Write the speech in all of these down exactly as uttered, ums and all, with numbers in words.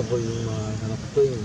ko po yung mga uh, anak ko yun.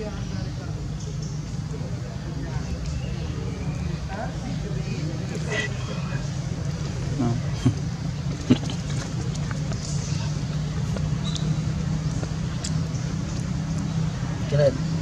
Cái này